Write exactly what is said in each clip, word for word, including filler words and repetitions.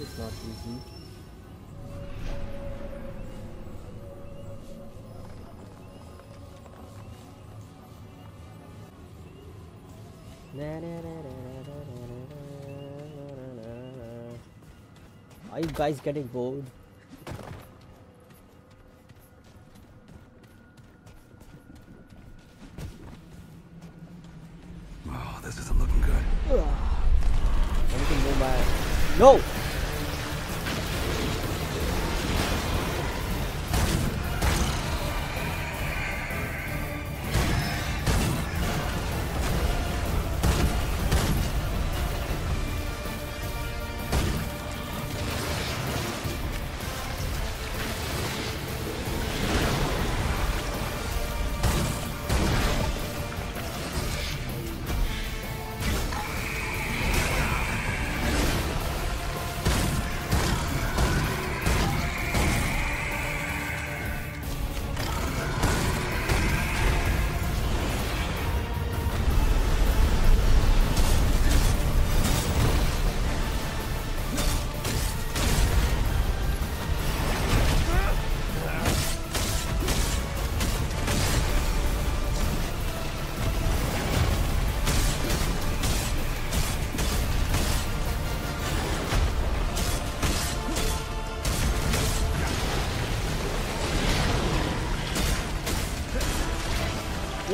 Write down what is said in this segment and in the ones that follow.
It's not easy. Are you guys getting bored? Oh, this isn't looking good. Ugh. I can move my... No!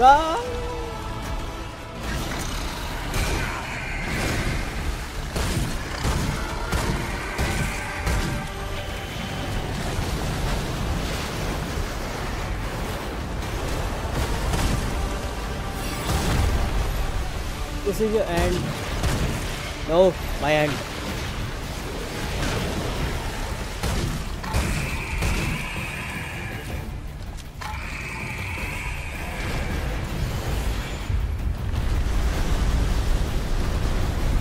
Ah! This is your end. No, my end.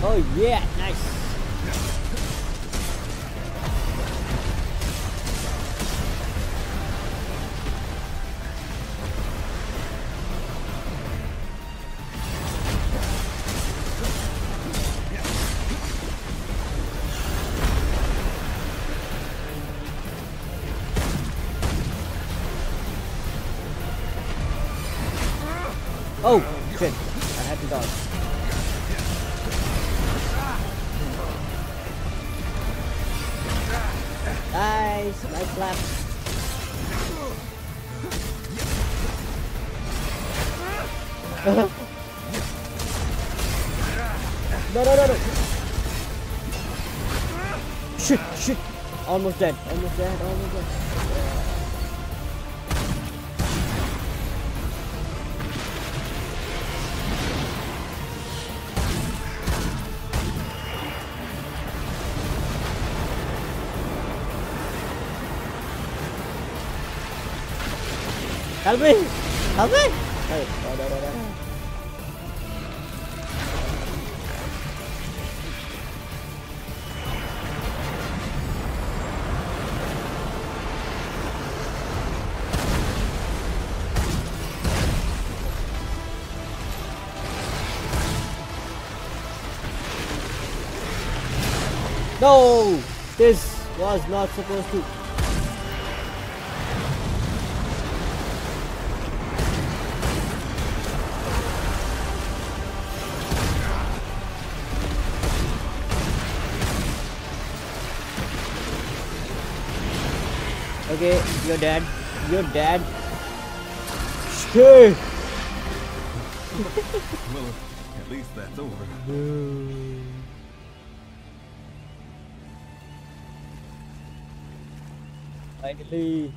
Oh yeah, nice. Oh, shit. I had to dodge. Nice, nice clap. No, no, no, no. Shit, shit. Almost dead, almost dead, almost dead. Help me! Help me! Hey, no, no, no, no. No! This was not supposed to. Okay, you're dead. You're dead. Sure. Well, at least that's over. Finally.